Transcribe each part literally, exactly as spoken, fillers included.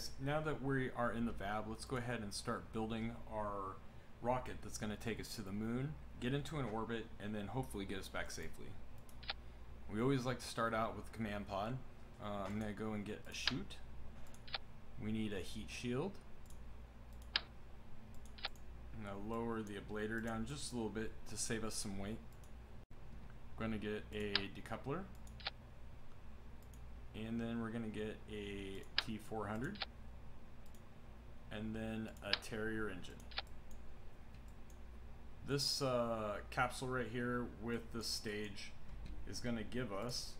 guys, now that we are in the V A B, let's go ahead and start building our rocket that's going to take us to the moon, get into an orbit, and then hopefully get us back safely. We always like to start out with command pod. Uh, I'm going to go and get a chute. We need a heat shield. I'm going to lower the ablator down just a little bit to save us some weight. I'm going to get a decoupler. And then we're going to get a T four hundred. And then a Terrier engine. This uh, capsule right here with this stage is going to give us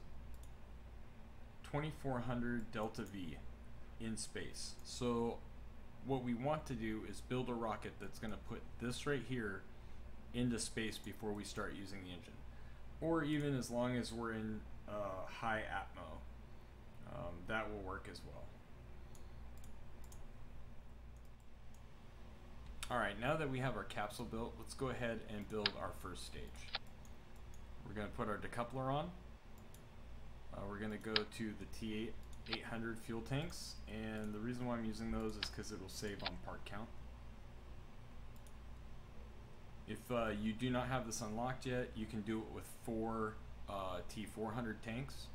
twenty-four hundred delta V in space. So what we want to do is build a rocket that's going to put this right here into space before we start using the engine, or even as long as we're in uh, high atmo, um, that will work as well. Alright, now that we have our capsule built, let's go ahead and build our first stage. We're going to put our decoupler on. Uh, we're going to go to the T eight hundred fuel tanks, and the reason why I'm using those is because it will save on part count. If uh, you do not have this unlocked yet, you can do it with four uh, T four hundred tanks.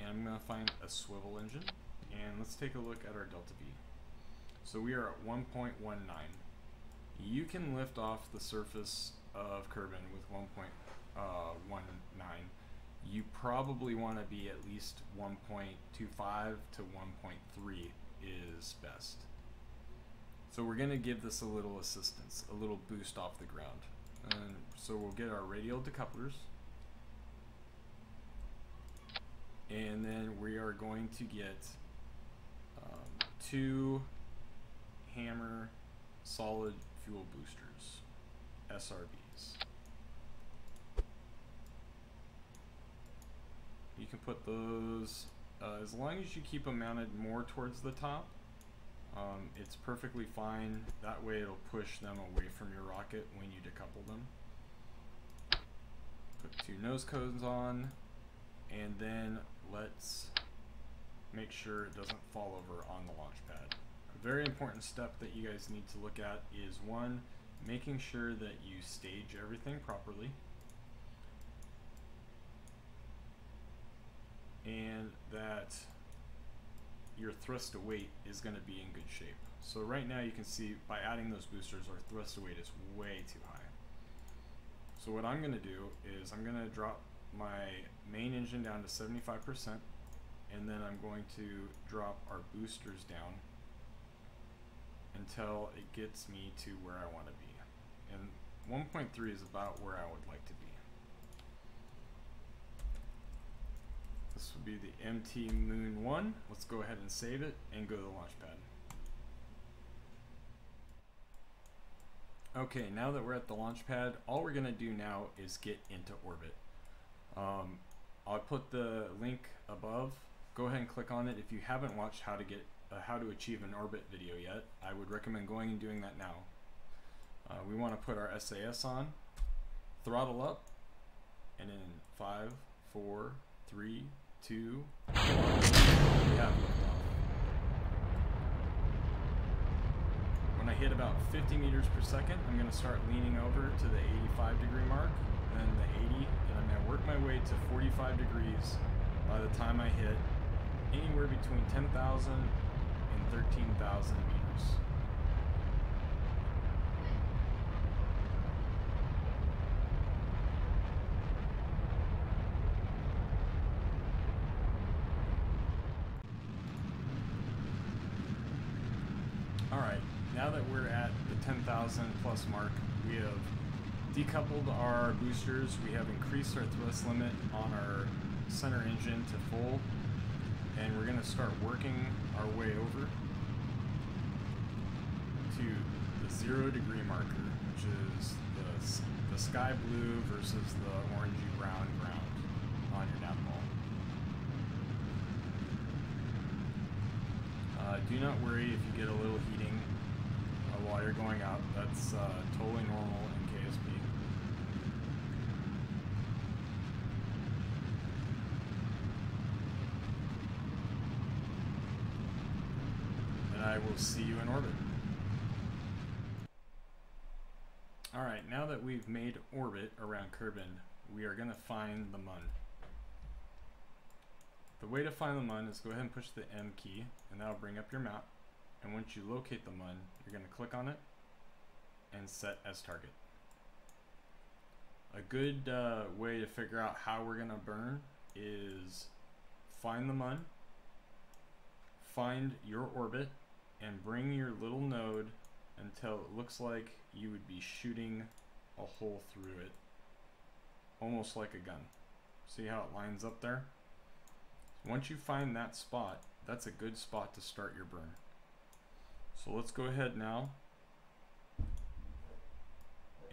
And I'm going to find a swivel engine, and let's take a look at our delta V. So we are at one point one nine. You can lift off the surface of Kerbin with one point one nine. Uh, you probably want to be at least one point two five to one point three is best. So we're going to give this a little assistance, a little boost off the ground. And so we'll get our radial decouplers. And then we are going to get um, two hammer solid fuel boosters, S R Bs. You can put those, uh, as long as you keep them mounted more towards the top, um, it's perfectly fine. That way it'll push them away from your rocket when you decouple them. Put two nose cones on, and then let's make sure it doesn't fall over on the launch pad. A very important step that you guys need to look at is, one, making sure that you stage everything properly. And that your thrust to weight is going to be in good shape. So right now you can see by adding those boosters, our thrust to weight is way too high. So what I'm going to do is I'm going to drop my main engine down to seventy-five percent, and then I'm going to drop our boosters down until it gets me to where I want to be. And one point three is about where I would like to be. This would be the M T Moon one. Let's go ahead and save it and go to the launch pad. Okay, now that we're at the launch pad, all we're going to do now is get into orbit. Um, I'll put the link above. Go ahead and click on it. If you haven't watched how to get uh, how to achieve an orbit video yet, I would recommend going and doing that now. Uh, we want to put our S A S on, throttle up, and in five, four, three, two, one. We have liftoff. When I hit about fifty meters per second, I'm going to start leaning over to the eighty-five degree mark, then the eighty, and I'm going to work my way to forty-five degrees by the time I hit anywhere between ten thousand and thirteen thousand meters. Now that we're at the ten thousand plus mark, we have decoupled our boosters, we have increased our thrust limit on our center engine to full, and we're going to start working our way over to the zero degree marker, which is the, the sky blue versus the orangey brown ground on your navball. Uh, do not worry if you get a little heating while you're going out. That's uh, totally normal in K S P. I will see you in orbit. All right, now that we've made orbit around Kerbin, we are going to find the Mun. The way to find the Mun is go ahead and push the M key, and that'll bring up your map. And once you locate the Mun, you're going to click on it and set as target. A good uh, way to figure out how we're going to burn is find the Mun, find your orbit, and bring your little node until it looks like you would be shooting a hole through it, almost like a gun. See how it lines up there? Once you find that spot, that's a good spot to start your burn. So let's go ahead now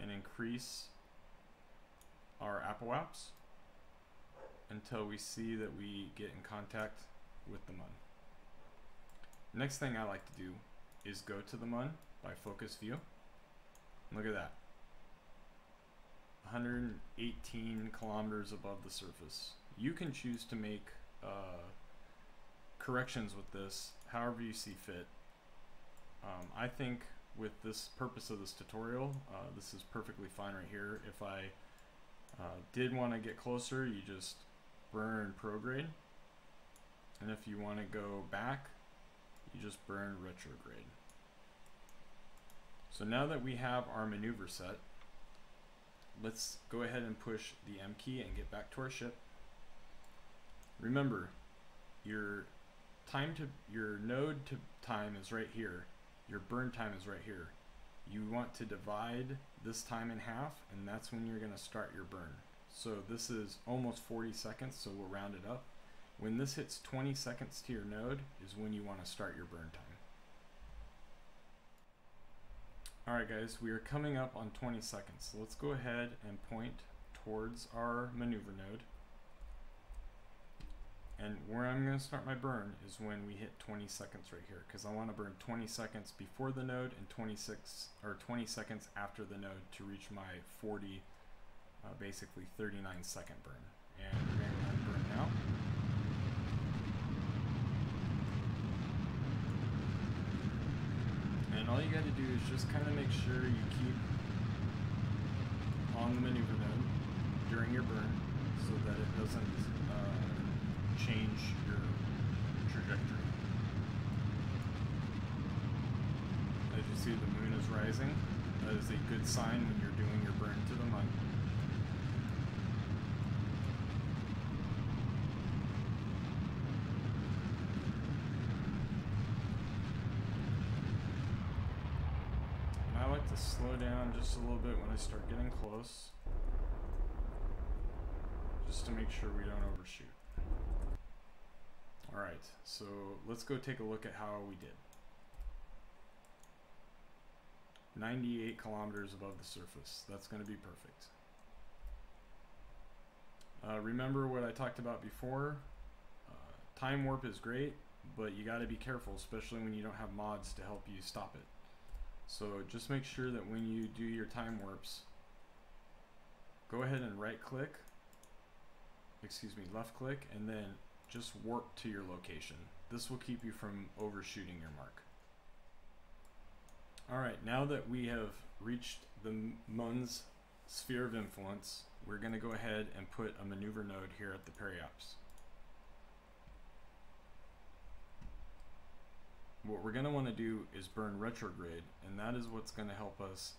and increase our apoapsis until we see that we get in contact with the Mun. Next thing I like to do is go to the Mun by focus view. Look at that. one hundred eighteen kilometers above the surface. You can choose to make uh, corrections with this however you see fit. Um, I think with this purpose of this tutorial, uh, this is perfectly fine right here. If I uh, did want to get closer, you just burn prograde. And if you want to go back, you just burn retrograde. So now that we have our maneuver set, let's go ahead and push the M key and get back to our ship. Remember, your time to your node to time is right here. Your burn time is right here. You want to divide this time in half, and that's when you're going to start your burn. So this is almost forty seconds, so we'll round it up. When this hits twenty seconds to your node is when you want to start your burn time. Alright guys, we are coming up on twenty seconds. So let's go ahead and point towards our maneuver node. And where I'm going to start my burn is when we hit twenty seconds right here, because I want to burn twenty seconds before the node and twenty-six or twenty seconds after the node to reach my forty, uh, basically thirty-nine second burn. And we're going to run burn now. And all you got to do is just kind of make sure you keep on the maneuver node during your burn so that it doesn't uh, change your trajectory. As you see, the moon is rising. That is a good sign when you're doing your burn to the Mun. Slow down just a little bit when I start getting close, just to make sure we don't overshoot. Alright, so let's go take a look at how we did. ninety-eight kilometers above the surface. That's going to be perfect. Uh, remember what I talked about before. Uh, time warp is great, but you got to be careful, especially when you don't have mods to help you stop it. So just make sure that when you do your time warps, go ahead and right click, excuse me, left click, and then just warp to your location. This will keep you from overshooting your mark. All right, now that we have reached the Mun's sphere of influence, we're gonna go ahead and put a maneuver node here at the periapsis. What we're going to want to do is burn retrograde, and that is what's going to help us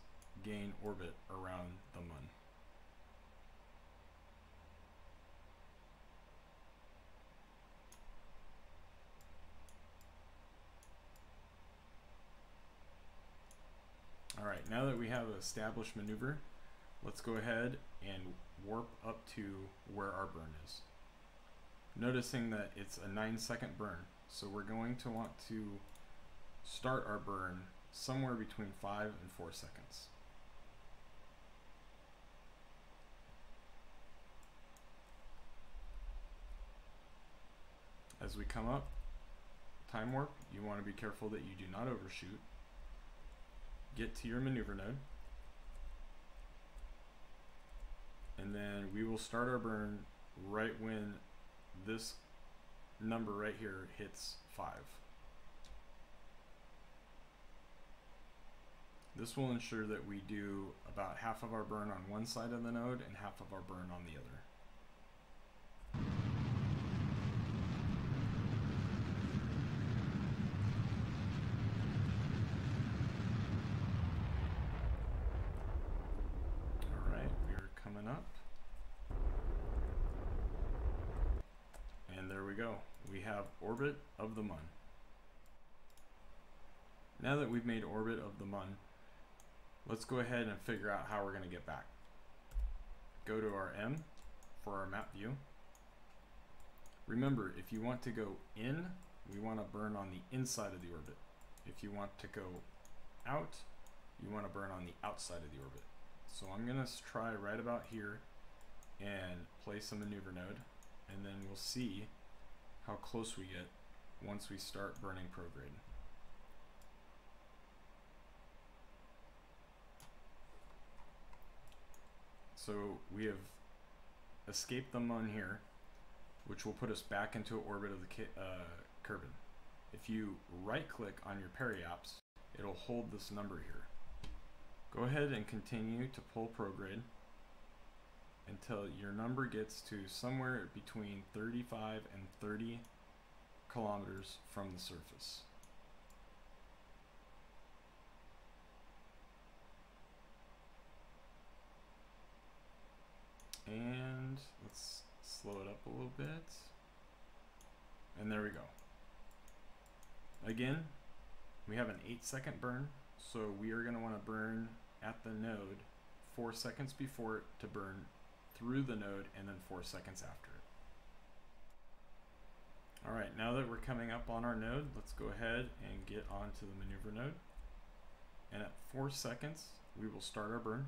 gain orbit around the Mun. Alright, now that we have an established maneuver, let's go ahead and warp up to where our burn is. Noticing that it's a nine second burn, so we're going to want to start our burn somewhere between five and four seconds. As we come up, time warp, you want to be careful that you do not overshoot. Get to your maneuver node. And then we will start our burn right when this number right here hits five. This will ensure that we do about half of our burn on one side of the node and half of our burn on the other. Up, and there we go. We have orbit of the Mun. Now that we've made orbit of the Mun, let's go ahead and figure out how we're going to get back. Go to our M for our map view. Remember, if you want to go in, we want to burn on the inside of the orbit. If you want to go out, you want to burn on the outside of the orbit. So I'm going to try right about here and place a maneuver node, and then we'll see how close we get once we start burning prograde. So we have escaped the Mun here, which will put us back into orbit of the uh, Kerbin. If you right click on your periaps, it'll hold this number here. Go ahead and continue to pull prograde until your number gets to somewhere between thirty-five and thirty kilometers from the surface. And let's slow it up a little bit. And there we go. Again, we have an eight second burn. So we are going to want to burn at the node four seconds before it to burn through the node, and then four seconds after it. All right, now that we're coming up on our node, let's go ahead and get onto the maneuver node. And at four seconds, we will start our burn.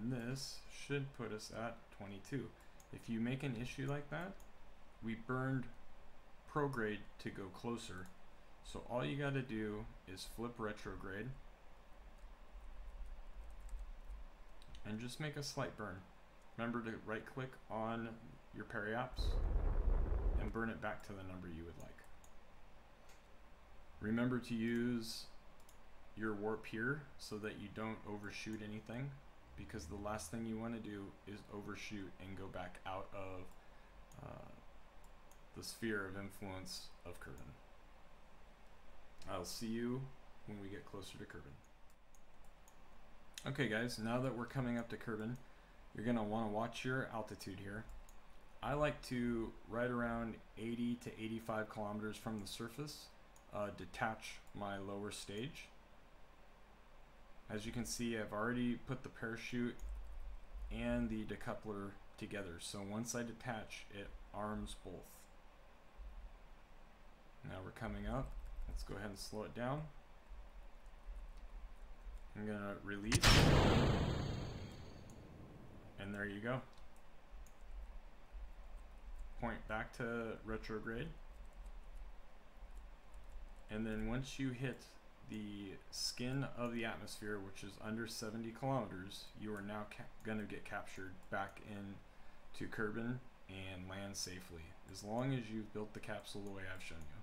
And this should put us at twenty-two. If you make an issue like that, we burned prograde to go closer. So all you got to do is flip retrograde and just make a slight burn. Remember to right click on your periaps and burn it back to the number you would like. Remember to use your warp here so that you don't overshoot anything, because the last thing you want to do is overshoot and go back out of uh, the sphere of influence of Kerbin. I'll see you when we get closer to Kerbin. Okay guys, now that we're coming up to Kerbin, you're going to want to watch your altitude here. I like to, right around eighty to eighty-five kilometers from the surface, uh, detach my lower stage. As you can see, I've already put the parachute and the decoupler together. So once I detach, it arms both. Now we're coming up. Let's go ahead and slow it down. I'm gonna release. And there you go. Point back to retrograde. And then once you hit the skin of the atmosphere, which is under seventy kilometers, you are now going to get captured back in to Kerbin and land safely, as long as you've built the capsule the way I've shown you.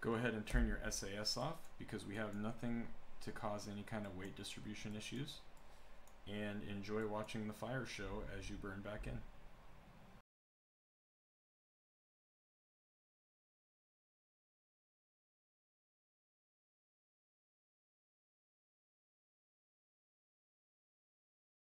Go ahead and turn your S A S off, because we have nothing to cause any kind of weight distribution issues, and enjoy watching the fire show as you burn back in.